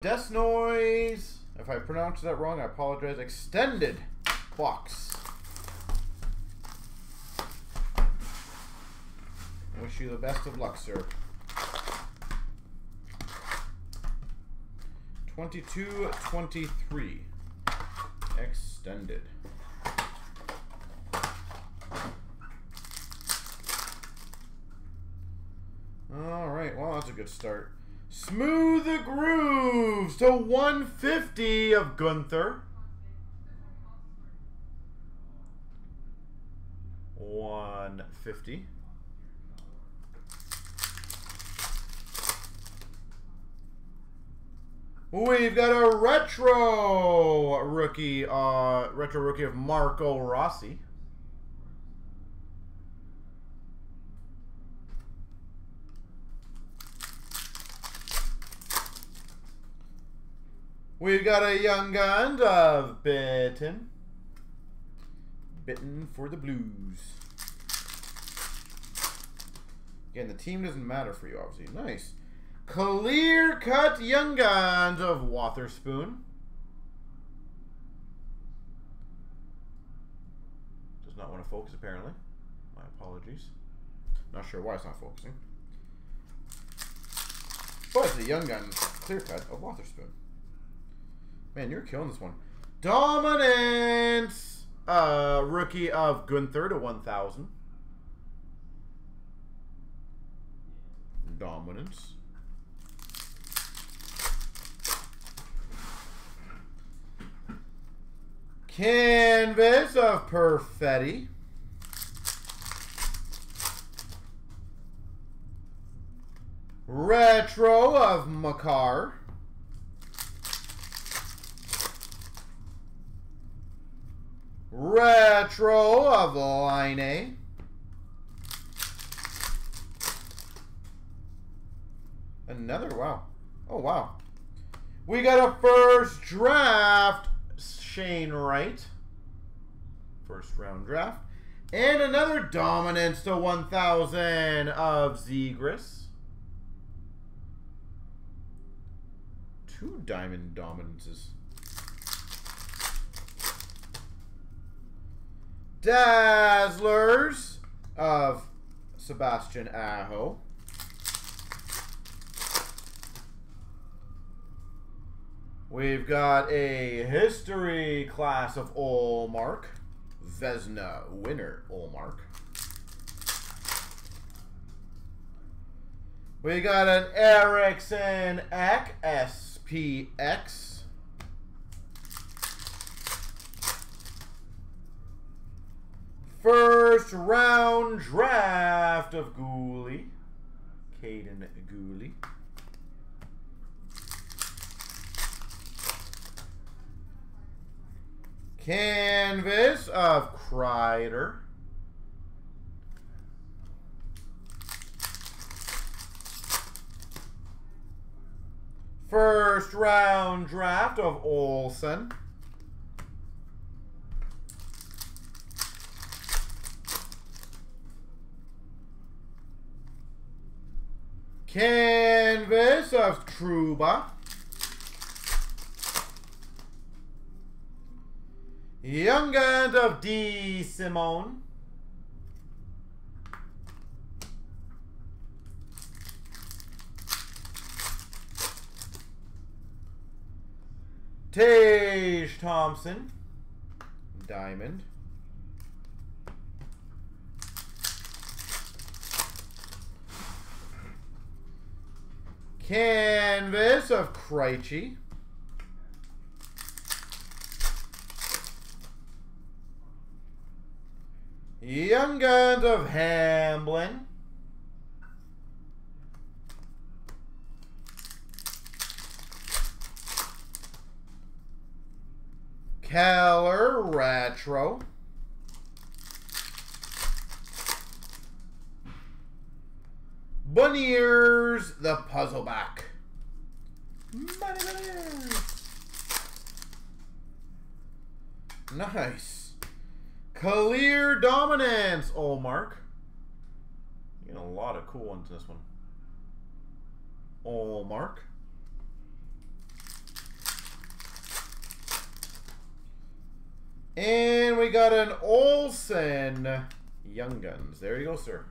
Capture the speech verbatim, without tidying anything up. Desnoy's, if I pronounced that wrong, I apologize. Extended box. Wish you the best of luck, sir. twenty-two twenty-three. Extended. Alright, well, that's a good start. Smooth the grooves to one fifty of Gunther. one fifty. We've got a retro rookie, uh, retro rookie of Marco Rossi. We've got a young gun of Bitten. Bitten for the Blues. Again, the team doesn't matter for you, obviously. Nice. Clear cut young guns of Wotherspoon. Does not want to focus, apparently. My apologies. Not sure why it's not focusing. But the young gun clear cut of Wotherspoon. Man, you're killing this one. Dominance! Uh, rookie of Gunther to one thousand. Dominance. Canvas of Perfetti. Retro of Makar. Retro of Line A. Another, wow. Oh, wow. We got a first draft. Shane Wright, first round draft, and another dominance to one thousand of Zegris. Two diamond dominances. Dazzlers of Sebastian Aho. We've got a history class of Allmark Vesna winner Allmark. We got an Ericsson S P X. First round draft of Gooley, Caden Gooley. Canvas of Kreider. First round draft of Olsen. Canvas of Trouba. Young Guns of D. Simone. Tage Thompson. Diamond. Canvas of Krejci. Young Guns of Hamblin. Caliratro. Bunniers the Puzzle Back. Nice. Clear dominance, Olmark. You get a lot of cool ones in this one. Olmark. And we got an Olsen Young Guns. There you go, sir.